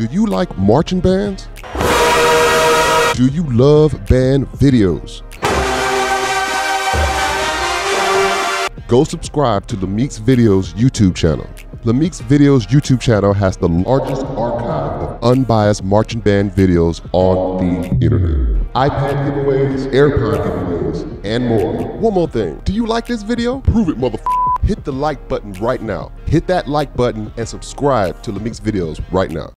Do you like marching bands? Do you love band videos? Go subscribe to Lamiks Videos YouTube channel. Lamiks Videos YouTube channel has the largest archive of unbiased marching band videos on the internet. iPad giveaways, AirPod giveaways, and more. One more thing, do you like this video? Prove it, motherfucker. Hit the like button right now. Hit that like button and subscribe to Lamiks Videos right now.